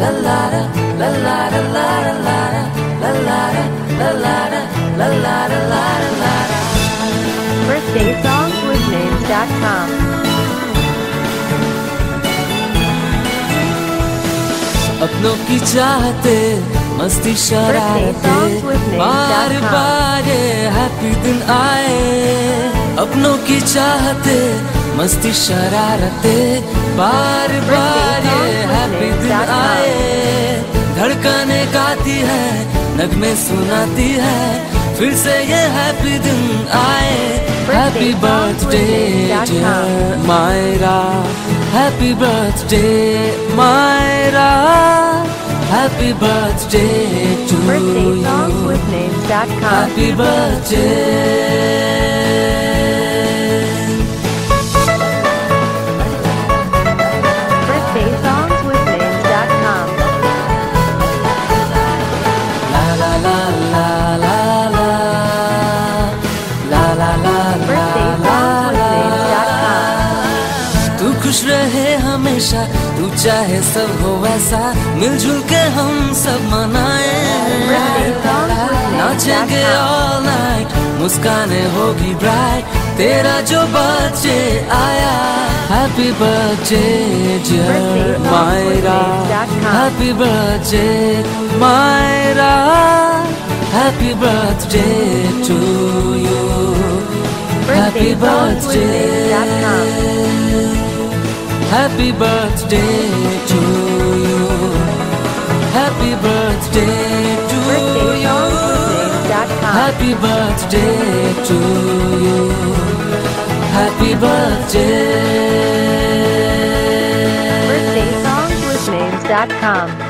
BirthdaySongsWithNames.com. अपनों की चाहते मस्ती शरारतें बार बार हैप्पी दिन आए, अपनों की चाहते मस्ती शरारतें बार बार हैप्पी दिन आए। धड़कने गाती है, नगमे सुनाती है, फिर से ये हैप्पी दिन आए। Happy birthday dear Myra, happy birthday Myra, happy birthday to you, happy birthday. खुश रहे हमेशा तू, चाहे सब हो वैसा, मिलजुल के हम सब मनाए। नाचेंगे ऑल नाइट, मुस्काने होगी ब्राइट, तेरा जो बच्चे आया। Happy birthday dear Myra, happy birthday Myra, happy birthday to you, happy birthday. Happy birthday to you, happy birthday to you, happy birthday to you, happy birthday. BirthdaySongsWithNames.com